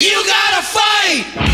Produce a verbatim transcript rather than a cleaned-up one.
You gotta fight!